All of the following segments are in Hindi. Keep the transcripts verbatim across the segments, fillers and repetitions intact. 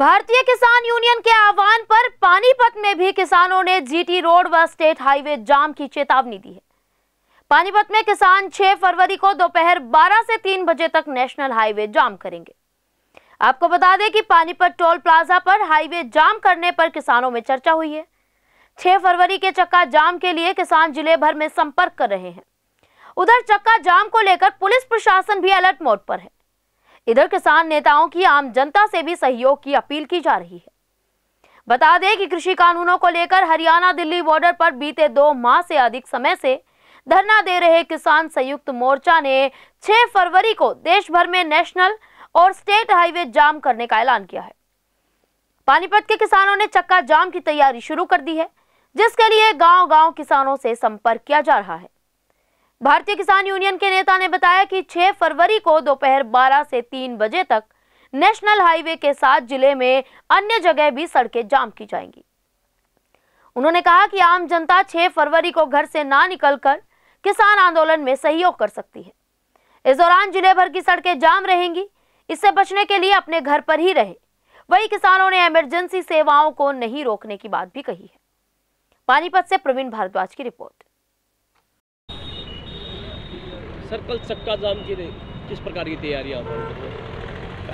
भारतीय किसान यूनियन के आह्वान पर पानीपत में भी किसानों ने जीटी रोड व स्टेट हाईवे जाम की चेतावनी दी है। पानीपत में किसान छह फरवरी को दोपहर बारह से तीन बजे तक नेशनल हाईवे जाम करेंगे। आपको बता दें कि पानीपत टोल प्लाजा पर हाईवे जाम करने पर किसानों में चर्चा हुई है। छह फरवरी के चक्का जाम के लिए किसान जिले भर में संपर्क कर रहे हैं। उधर चक्का जाम को लेकर पुलिस प्रशासन भी अलर्ट मोड पर है। इधर किसान नेताओं की आम जनता से भी सहयोग की अपील की जा रही है। बता दें कि कृषि कानूनों को लेकर हरियाणा दिल्ली बॉर्डर पर बीते दो माह से अधिक समय से धरना दे रहे किसान संयुक्त मोर्चा ने छह फरवरी को देश भर में नेशनल और स्टेट हाईवे जाम करने का ऐलान किया है। पानीपत के किसानों ने चक्का जाम की तैयारी शुरू कर दी है, जिसके लिए गांव-गांव किसानों से संपर्क किया जा रहा है। भारतीय किसान यूनियन के नेता ने बताया कि छह फरवरी को दोपहर बारह से तीन बजे तक नेशनल हाईवे के साथ जिले में अन्य जगह भी सड़कें जाम की जाएंगी। उन्होंने कहा कि आम जनता छह फरवरी को घर से ना निकलकर किसान आंदोलन में सहयोग कर सकती है। इस दौरान जिले भर की सड़कें जाम रहेंगी। इससे बचने के लिए अपने घर पर ही रहे। वही किसानों ने इमरजेंसी सेवाओं को नहीं रोकने की बात भी कही है। पानीपत से प्रवीण भारद्वाज की रिपोर्ट। सर, कल चक्का जाम की किस प्रकार की तैयारियां?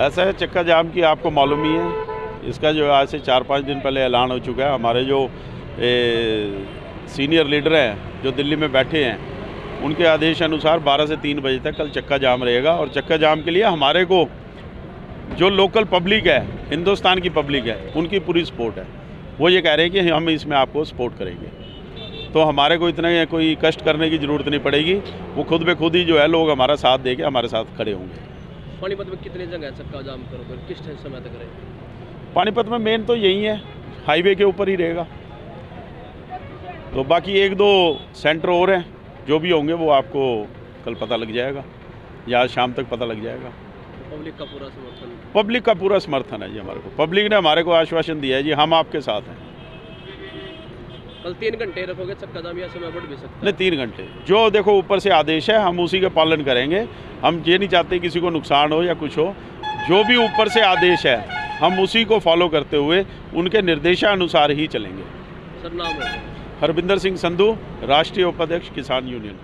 ऐसा है, चक्का जाम की आपको मालूम ही है, इसका जो आज से चार पाँच दिन पहले ऐलान हो चुका है। हमारे जो ए, सीनियर लीडर हैं जो दिल्ली में बैठे हैं, उनके आदेश अनुसार बारह से तीन बजे तक कल चक्का जाम रहेगा। और चक्का जाम के लिए हमारे को जो लोकल पब्लिक है, हिंदुस्तान की पब्लिक है, उनकी पूरी सपोर्ट है। वो ये कह रहे हैं कि हम इसमें आपको सपोर्ट करेंगे, तो हमारे को इतने कोई कष्ट करने की ज़रूरत नहीं पड़ेगी। वो खुद ब खुद ही जो है लोग हमारा साथ देके हमारे साथ खड़े होंगे। पानीपत में कितने जगह चक्का जाम करोगे, किस समय तक रहेगा? पानीपत में मेन तो यही है, हाईवे के ऊपर ही रहेगा। तो बाकी एक दो सेंटर और हैं, जो भी होंगे वो आपको कल पता लग जाएगा या आज शाम तक पता लग जाएगा। पब्लिक का पूरा समर्थन पब्लिक का पूरा समर्थन है जी। हमारे को पब्लिक ने हमारे को आश्वासन दिया है जी, हम आपके साथ हैं। कल तीन घंटे रखोगे चक्का जाम या समय बढ़ भी सकता है? नहीं, तीन घंटे जो देखो ऊपर से आदेश है, हम उसी का पालन करेंगे। हम ये नहीं चाहते किसी को नुकसान हो या कुछ हो। जो भी ऊपर से आदेश है, हम उसी को फॉलो करते हुए उनके निर्देशानुसार ही चलेंगे। सर, नाम है? हरबिंदर सिंह संधू, राष्ट्रीय उपाध्यक्ष किसान यूनियन।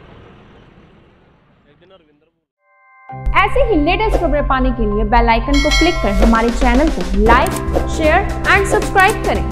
ऐसे ही लेटेस्ट खबरें पाने के लिए बेल आइकन को क्लिक कर हमारे चैनल को लाइक, शेयर एंड सब्सक्राइब करें।